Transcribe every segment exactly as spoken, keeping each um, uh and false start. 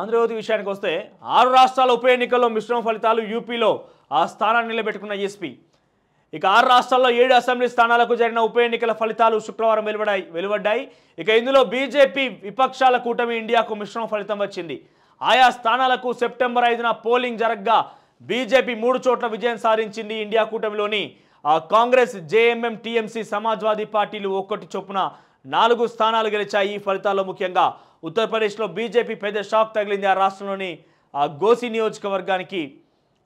ఆంధ్రజ్యోతి విషయానికి వస్తే ఆరు రాష్ట్రాల ఉప ఎన్నికల్లో మిశ్రమ ఫలితాలు యూపీలో ఆ స్థానాన్ని నిలబెట్టుకున్న ఎస్పీ ఇక ఆరు రాష్ట్రాల్లో ఏడు అసెంబ్లీ స్థానాలకు జరిగిన ఉప ఎన్నికల ఫలితాలు శుక్రవారం వెలువడాయి వెలువడ్డాయి ఇక ఇందులో బీజేపీ విపక్షాల కూటమి ఇండియాకు మిశ్రమ ఫలితం వచ్చింది ఆయా స్థానాలకు సెప్టెంబర్ ఐదున పోలింగ్ జరగగా బీజేపీ మూడు చోట్ల విజయం సాధించింది ఇండియా కూటమిలోని కాంగ్రెస్ జేఎంఎం టీఎంసీ సమాజ్వాదీ పార్టీలు ఒక్కటి చొప్పున నాలుగు స్థానాలు గెలిచాయి ఈ ఫలితాల్లో ముఖ్యంగా ఉత్తరప్రదేశ్లో బీజేపీ పెద్ద షాక్ తగిలింది ఆ రాష్ట్రంలోని గోసి నియోజకవర్గానికి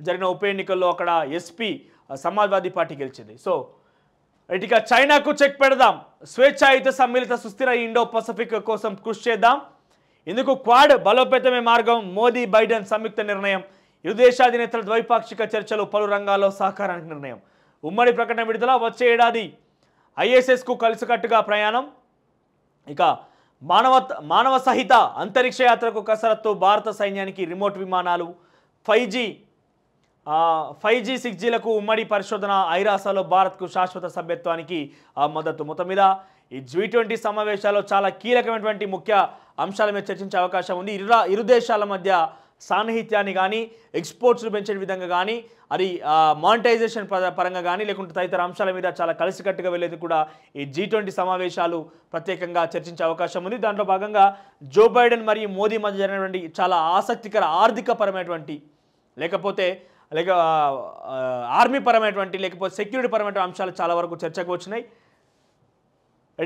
జరిగిన ఉప ఎన్నికల్లో అక్కడ ఎస్పీ సమాజ్వాదీ పార్టీ గెలిచింది సో ఇక చైనాకు చెక్ పెడదాం స్వేచ్ఛాయుత సమ్మిళిత సుస్థిర ఇండో పసిఫిక్ కోసం కృషి చేద్దాం ఇందుకు క్వాడ్ బలోపేతమే మార్గం మోదీ బైడెన్ సంయుక్త నిర్ణయం ఇరు దేశాధినేతల ద్వైపాక్షిక చర్చలు పలు రంగాల్లో సహకారానికి నిర్ణయం ఉమ్మడి ప్రకటన విడుదల వచ్చే ఏడాది ఐఎస్ఎస్కు కలిసికట్టుగా ప్రయాణం ఇక మానవ మానవ సహిత అంతరిక్ష యాత్రకు కసరత్తు భారత సైన్యానికి రిమోట్ విమానాలు five G five G six జీలకు ఉమ్మడి పరిశోధన ఐరాసాలో భారత్కు శాశ్వత సభ్యత్వానికి మద్దతు మొత్తం మీద ఈ జీ ట్వంటీ సమావేశాల్లో చాలా కీలకమైనటువంటి ముఖ్య అంశాల మీద చర్చించే అవకాశం ఉంది ఇరు ఇరు దేశాల మధ్య సాన్నిహిత్యాన్ని కానీ ఎక్స్పోర్ట్స్ను పెంచే విధంగా కానీ అది మానిటైజేషన్ పరంగా కానీ లేకుంటే తదితర అంశాల మీద చాలా కలిసికట్టుగా వెళ్ళేది కూడా ఈ జీ ట్వంటీ సమావేశాలు ప్రత్యేకంగా చర్చించే అవకాశం ఉంది దాంట్లో భాగంగా జో బైడెన్ మరియు మోదీ మధ్య జరిగినటువంటి చాలా ఆసక్తికర ఆర్థిక పరమైనటువంటి లేకపోతే లేక ఆర్మీ పరమైనటువంటి లేకపోతే సెక్యూరిటీ పరమైన అంశాలు చాలా వరకు చర్చకు వచ్చినాయి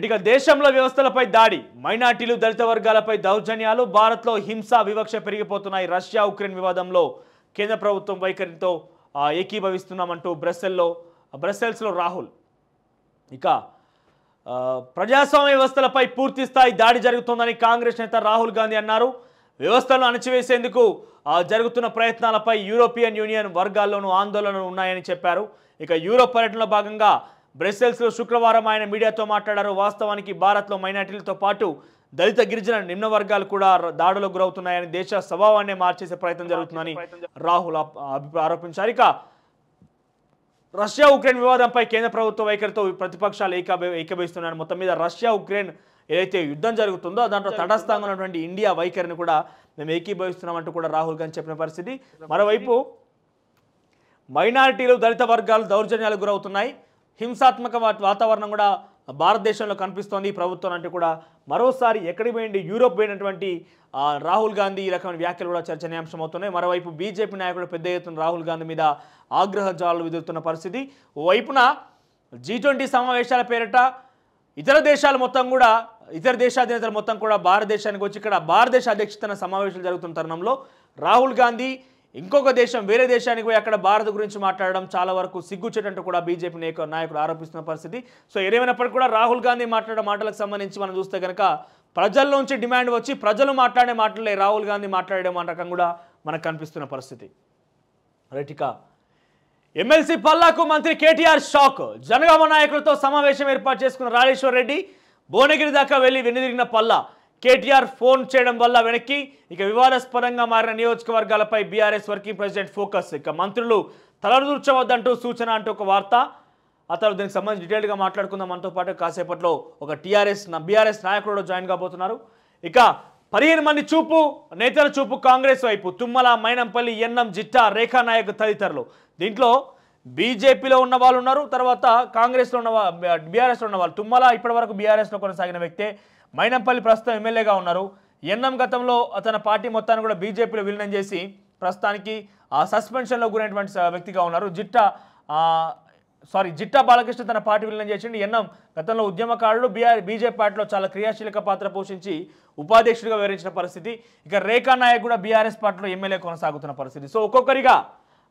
ఇక దేశంలో వ్యవస్థలపై దాడి మైనార్టీలు దళిత వర్గాలపై దౌర్జన్యాలు భారత్లో హింస వివక్ష పెరిగిపోతున్నాయి రష్యా ఉక్రెయిన్ వివాదంలో కేంద్ర ప్రభుత్వం వైఖరితో ఏకీభవిస్తున్నామంటూ బ్రసెల్లో బ్రసెల్స్లో రాహుల్ ఇక ప్రజాస్వామ్య వ్యవస్థలపై పూర్తి స్థాయి దాడి జరుగుతోందని కాంగ్రెస్ నేత రాహుల్ గాంధీ అన్నారు వ్యవస్థలను అణచివేసేందుకు జరుగుతున్న ప్రయత్నాలపై యూరోపియన్ యూనియన్ వర్గాల్లోనూ ఆందోళనలు ఉన్నాయని చెప్పారు ఇక యూరోప్ పర్యటనలో భాగంగా బ్రసెల్స్లో శుక్రవారం ఆయన మీడియాతో మాట్లాడారు వాస్తవానికి భారత్లో మైనార్టీలతో పాటు దళిత గిరిజన నిమ్న వర్గాలు కూడా దాడులకు గురవుతున్నాయని దేశ స్వభావాన్ని మార్చేసే ప్రయత్నం జరుగుతుందని రాహుల్ ఆరోపించారు ఇక రష్యా ఉక్రెయిన్ వివాదంపై కేంద్ర ప్రభుత్వ వైఖరితో ప్రతిపక్షాలు ఏక ఏకీభవిస్తున్నాయని మొత్తం మీద రష్యా ఉక్రెయిన్ ఏదైతే యుద్ధం జరుగుతుందో దాంట్లో తటస్థంగా ఉన్నటువంటి ఇండియా వైఖరిని కూడా మేము ఏకీభవిస్తున్నామంటూ కూడా రాహుల్ గాంధీ చెప్పిన పరిస్థితి మరోవైపు మైనారిటీలు దళిత వర్గాలు దౌర్జన్యాలకు గురవుతున్నాయి హింసాత్మక వాతావరణం కూడా భారతదేశంలో కనిపిస్తోంది ప్రభుత్వం అంటే కూడా మరోసారి ఎక్కడికి పోయింది యూరోప్ పోయినటువంటి రాహుల్ గాంధీ ఈ రకమైన వ్యాఖ్యలు కూడా చర్చనీయాంశం అవుతున్నాయి మరోవైపు బీజేపీ నాయకుడు పెద్ద ఎత్తున రాహుల్ గాంధీ మీద ఆగ్రహ జ్వాలలు విదురుతున్న పరిస్థితి వైపున జీ ట్వంటీ సమావేశాల పేరిట ఇతర దేశాలు మొత్తం కూడా ఇతర దేశాధినేతలు మొత్తం కూడా భారతదేశానికి వచ్చి ఇక్కడ భారతదేశ అధ్యక్షతన సమావేశాలు జరుగుతున్న తరుణంలో రాహుల్ గాంధీ ఇంకొక దేశం వేరే దేశానికి పోయి అక్కడ భారత్ గురించి మాట్లాడడం చాలా వరకు సిగ్గుచ్చేటట్టు కూడా బీజేపీ నాయకులు ఆరోపిస్తున్న పరిస్థితి సో ఏదేమైనప్పటికీ కూడా రాహుల్ గాంధీ మాట్లాడే మాటలకు సంబంధించి మనం చూస్తే కనుక ప్రజల్లోంచి డిమాండ్ వచ్చి ప్రజలు మాట్లాడే మాటలే రాహుల్ గాంధీ మాట్లాడే రకం కూడా మనకు కనిపిస్తున్న పరిస్థితి రైటిక ఎమ్మెల్సీ పల్లాకు మంత్రి కేటీఆర్ షాక్ జనగామ నాయకులతో సమావేశం ఏర్పాటు చేసుకున్న రాజేశ్వర్ రెడ్డి భువనగిరి దాకా వెళ్ళి వెనుదిరిగిన పల్లా కేటీఆర్ ఫోన్ చేయడం వల్ల వెనక్కి ఇక వివాదాస్పదంగా మారిన నియోజకవర్గాలపై బీఆర్ఎస్ వర్కింగ్ ప్రెసిడెంట్ ఫోకస్ ఇక మంత్రులు తలదూర్చవద్దంటూ సూచన అంటూ ఒక వార్త ఆ తర్వాత దీనికి సంబంధించి డీటెయిల్గా మాట్లాడుకుందాం మనతో పాటు కాసేపట్లో ఒక టీఆర్ఎస్ బీఆర్ఎస్ నాయకుడు జాయిన్ కాబోతున్నారు ఇక పదిహేను మంది చూపు నేతల చూపు కాంగ్రెస్ వైపు తుమ్మల మైనంపల్లి ఎన్ఎం జిట్టా రేఖా నాయక్ తదితరులు దీంట్లో బీజేపీలో ఉన్న వాళ్ళు ఉన్నారు తర్వాత కాంగ్రెస్లో ఉన్న బీఆర్ఎస్లో ఉన్న వాళ్ళు తుమ్మల ఇప్పటి వరకు బీఆర్ఎస్లో కొనసాగిన వ్యక్తే మైనంపల్లి ప్రస్తుతం ఎమ్మెల్యేగా ఉన్నారు ఎన్ఎం గతంలో తన పార్టీ మొత్తాన్ని కూడా బీజేపీలో విలీనం చేసి ప్రస్తుతానికి సస్పెన్షన్లో గురైనటువంటి వ్యక్తిగా ఉన్నారు జిట్టా సారీ జిట్టా బాలకృష్ణ తన పార్టీ విలీనం చేసిండు ఎన్ఎం గతంలో ఉద్యమకారుడు బీఆర్ బీజేపీ పార్టీలో చాలా క్రియాశీలక పాత్ర పోషించి ఉపాధ్యక్షుడిగా వివరించిన పరిస్థితి ఇక రేఖా నాయక్ కూడా బీఆర్ఎస్ పార్టీలో ఎమ్మెల్యే కొనసాగుతున్న పరిస్థితి సో ఒక్కొక్కరిగా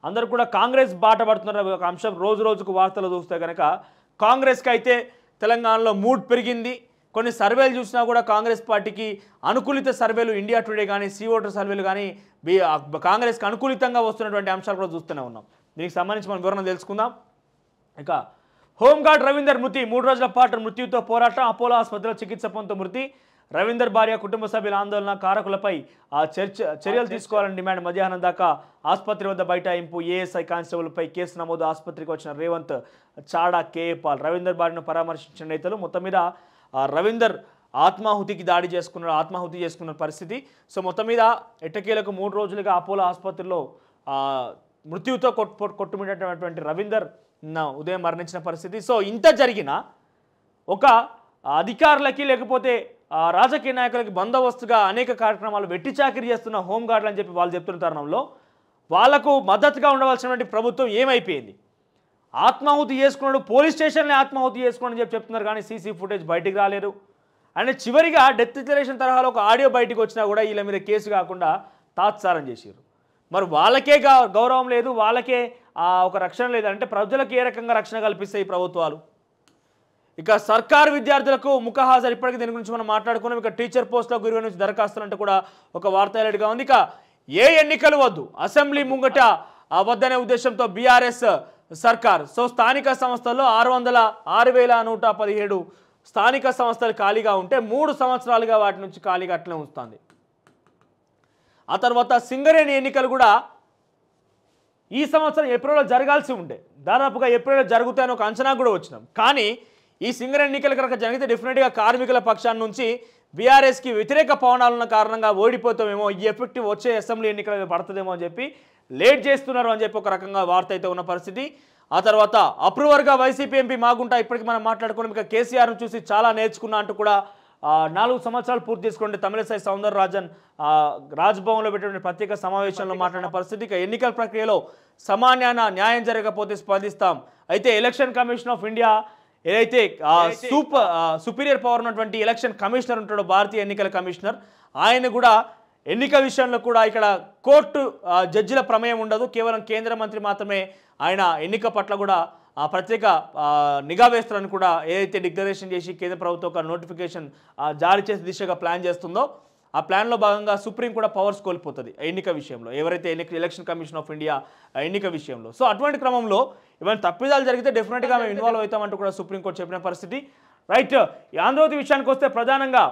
అందరూ కూడా కాంగ్రెస్ బాట పడుతున్న ఒక అంశం రోజు రోజుకు వార్తలు చూస్తే కనుక కాంగ్రెస్కి అయితే తెలంగాణలో మూడ్ పెరిగింది కొన్ని సర్వేలు చూసినా కూడా కాంగ్రెస్ పార్టీకి అనుకూలిత సర్వేలు ఇండియా టుడే కానీ సీ ఓటర్ సర్వేలు కానీ బీ కాంగ్రెస్కి అనుకూలితంగా వస్తున్నటువంటి అంశాలు కూడా చూస్తూనే ఉన్నాం దీనికి సంబంధించి మనం వివరణ తెలుసుకుందాం ఇక హోంగార్డ్ రవీందర్ మృతి మూడు రోజుల పాటు మృత్యుతో పోరాటం అపోలో ఆసుపత్రిలో చికిత్స పొందుతూ మృతి రవీందర్ భార్య కుటుంబ సభ్యుల ఆందోళన కారకులపై ఆ చర్చ చర్యలు తీసుకోవాలని డిమాండ్ మధ్యాహ్నం దాకా ఆసుపత్రి వద్ద బైఠాయింపు ఏఎస్ఐ కానిస్టేబుల్పై కేసు నమోదు ఆసుపత్రికి వచ్చిన రేవంత్ చాడా కేఏ పాల్ రవీందర్ భార్యను పరామర్శించిన నేతలు మొత్తం మీద రవీందర్ ఆత్మహుతికి దాడి చేసుకున్నారు, ఆత్మహుతి చేసుకున్న పరిస్థితి. సో మొత్తం మీద ఎట్టకేలకు మూడు రోజులుగా అపోలో ఆసుపత్రిలో మృత్యుతో కొట్టుమిట్టినటువంటి రవీందర్ ఉదయం మరణించిన పరిస్థితి. సో ఇంత జరిగిన ఒక అధికారులకి లేకపోతే రాజకీయ నాయకులకి బందోబస్తుగా అనేక కార్యక్రమాలు వెట్టి చాకిరీ చేస్తున్న హోంగార్డులు అని చెప్పి వాళ్ళు చెప్తున్న తరుణంలో వాళ్లకు మద్దతుగా ఉండవలసినటువంటి ప్రభుత్వం ఏమైపోయింది? ఆత్మాహుతి చేసుకున్నాడు, పోలీస్ స్టేషన్లో ఆత్మాహుతి చేసుకున్నాడు అని చెప్పి చెప్తున్నారు, కానీ సీసీ ఫుటేజ్ బయటికి రాలేదు. అండ్ చివరిగా డెత్ డిక్లరేషన్ తరహాలో ఒక ఆడియో బయటకు వచ్చినా కూడా వీళ్ళ మీద కేసు కాకుండా తాత్సారం చేశారు. మరి వాళ్ళకే గౌరవం లేదు, వాళ్ళకే ఒక రక్షణ లేదు అంటే ప్రజలకు ఏ రకంగా రక్షణ కల్పిస్తాయి ప్రభుత్వాలు? ఇక సర్కారు విద్యార్థులకు ముఖ హాజరు, ఇప్పటికీ దీని గురించి మనం మాట్లాడుకున్నాం. ఇక టీచర్ పోస్టులో గురువు నుంచి దరఖాస్తులు అంటే కూడా ఒక వార్త హైలైట్గా ఉంది. ఇక ఏ ఎన్నికలు వద్దు, అసెంబ్లీ ముంగట వద్దనే ఉద్దేశంతో బీఆర్ఎస్ సర్కార్ సో స్థానిక సంస్థల్లో ఆరు వందల ఆరు వేల నూట పదిహేడు స్థానిక సంస్థలు ఖాళీగా ఉంటే మూడు సంవత్సరాలుగా వాటి నుంచి ఖాళీగా అట్లనే ఉంచుతుంది. ఆ తర్వాత సింగరేణి ఎన్నికలు కూడా ఈ సంవత్సరం ఏప్రిల్లో జరగాల్సి ఉండే, దాదాపుగా ఏప్రిల్లో జరుగుతాయని ఒక అంచనా కూడా వచ్చినాం. కానీ ఈ సింగరేణి ఎన్నికలు కనుక జరిగితే డెఫినెట్గా కార్మికుల పక్షాన్ని నుంచి బీఆర్ఎస్కి వ్యతిరేక పవనాలున్న కారణంగా ఓడిపోతామేమో, ఈ ఎఫెక్ట్ వచ్చే అసెంబ్లీ ఎన్నికల పడుతుందేమో అని చెప్పి లేట్ చేస్తున్నారు అని చెప్పి ఒక రకంగా వార్త అయితే ఉన్న పరిస్థితి. ఆ తర్వాత అప్రూవర్గా వైసీపీ ఎంపీ మాగుంటా, ఇప్పటికీ మనం మాట్లాడుకున్నాం, ఇక కేసీఆర్ను చూసి చాలా నేర్చుకున్నా అంటూ కూడా నాలుగు సంవత్సరాలు పూర్తి చేసుకోండి తమిళసై సౌందరరాజన్ రాజ్భవన్లో పెట్టిన ప్రత్యేక సమావేశంలో మాట్లాడిన పరిస్థితి. ఇక ఎన్నికల ప్రక్రియలో సమాన్యాన న్యాయం జరగకపోతే స్పందిస్తాం. అయితే ఎలక్షన్ కమిషన్ ఆఫ్ ఇండియా ఏదైతే సూపర్ సుపీరియర్ పవర్ ఉన్నటువంటి ఎలక్షన్ కమిషనర్ ఉంటాడో, భారతీయ ఎన్నికల కమిషనర్, ఆయన కూడా ఎన్నిక విషయంలో కూడా ఇక్కడ కోర్టు జడ్జిల ప్రమేయం ఉండదు, కేవలం కేంద్ర మంత్రి మాత్రమే ఆయన ఎన్నిక పట్ల కూడా ప్రత్యేక నిఘా వేస్తారని కూడా ఏదైతే డిక్లరేషన్ చేసి కేంద్ర ప్రభుత్వం ఒక నోటిఫికేషన్ జారీ చేసే దిశగా ప్లాన్ చేస్తుందో ఆ ప్లాన్లో భాగంగా సుప్రీం కూడా పవర్స్ కోల్పోతుంది ఎన్నిక విషయంలో, ఎవరైతే ఎన్నిక ఎలక్షన్ కమిషన్ ఆఫ్ ఇండియా ఎన్నిక విషయంలో. సో అటువంటి క్రమంలో ఏమైనా తప్పిదాలు జరిగితే డెఫినెట్గా మేము ఇన్వాల్వ్ అవుతామంటూ కూడా సుప్రీంకోర్టు చెప్పిన పరిస్థితి. రైట్, ఈ ఆంధ్రవతి విషయానికి వస్తే ప్రధానంగా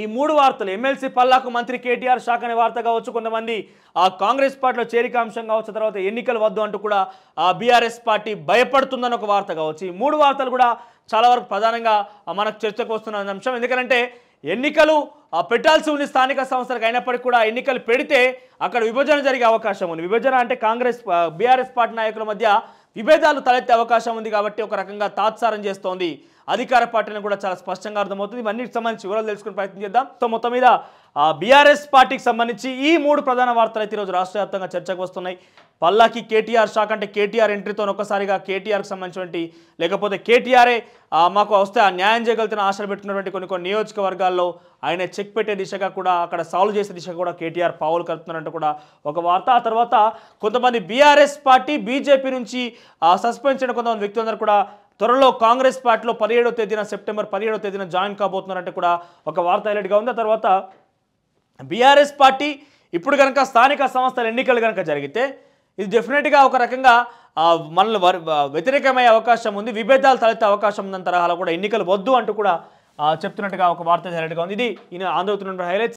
ఈ మూడు వార్తలు, ఎమ్మెల్సీ పల్లాకు మంత్రి కేటీఆర్ షాక్ అనే వార్త కావచ్చు, కొంతమంది ఆ కాంగ్రెస్ పార్టీలో చేరికాంశం కావచ్చు, తర్వాత ఎన్నికలు వద్దు అంటూ కూడా ఆ బీఆర్ఎస్ పార్టీ భయపడుతుందని ఒక వార్త కావచ్చు. ఈ మూడు వార్తలు కూడా చాలా వరకు ప్రధానంగా మనకు చర్చకు వస్తున్న అంశం. ఎందుకంటే ఎన్నికలు పెట్టాల్సి ఉంది స్థానిక సంస్థలకు, అయినప్పటికీ కూడా ఎన్నికలు పెడితే అక్కడ విభజన జరిగే అవకాశం ఉంది. విభజన అంటే కాంగ్రెస్ బీఆర్ఎస్ పార్టీ నాయకుల మధ్య విభేదాలు తలెత్తే అవకాశం ఉంది కాబట్టి ఒక రకంగా తాత్సారం చేస్తోంది అధికార పార్టీని కూడా చాలా స్పష్టంగా అర్థమవుతుంది. ఇవన్నిటికి సంబంధించి వివరాలు తెలుసుకునే ప్రయత్నం చేద్దాం. సో మొత్తం మీద బీఆర్ఎస్ పార్టీకి సంబంధించి ఈ మూడు ప్రధాన వార్తలు అయితే ఈరోజు రాష్ట్ర వ్యాప్తంగా చర్చకు వస్తున్నాయి. పల్లాకి కేటీఆర్ షాక్, అంటే కేటీఆర్ ఎంట్రీతో ఒక్కసారిగా కేటీఆర్కి సంబంధించినటువంటి, లేకపోతే కేటీఆరే మాకు వస్తే న్యాయం చేయగలుగుతున్న ఆశలు పెట్టుకున్నటువంటి కొన్ని కొన్ని నియోజకవర్గాల్లో ఆయన చెక్ పెట్టే దిశగా కూడా, అక్కడ సాల్వ్ చేసే దిశగా కూడా కేటీఆర్ పావులు కలుపుతున్నారంటూ కూడా ఒక వార్త. ఆ తర్వాత కొంతమంది బీఆర్ఎస్ పార్టీ బీజేపీ నుంచి సస్పెండ్ చేయడం కొంతమంది వ్యక్తులందరూ కూడా త్వరలో కాంగ్రెస్ పార్టీలో పదిహేడో తేదీన సెప్టెంబర్ పదిహేడో తేదీన జాయిన్ కాబోతున్నారంటే కూడా ఒక వార్త హైలైట్గా ఉంది. ఆ తర్వాత బీఆర్ఎస్ పార్టీ ఇప్పుడు కనుక స్థానిక సంస్థల ఎన్నికలు కనుక జరిగితే ఇది డెఫినెట్గా ఒక రకంగా మనల్ని వ్యతిరేకమయ్యే అవకాశం ఉంది, విభేదాలు తలెత్తే అవకాశం ఉందని తరహాలో కూడా ఎన్నికలు వద్దు అంటూ కూడా చెప్తున్నట్టుగా ఒక వార్త హైలైట్గా ఉంది. ఇది ఈయన ఆందోళన హైలైట్.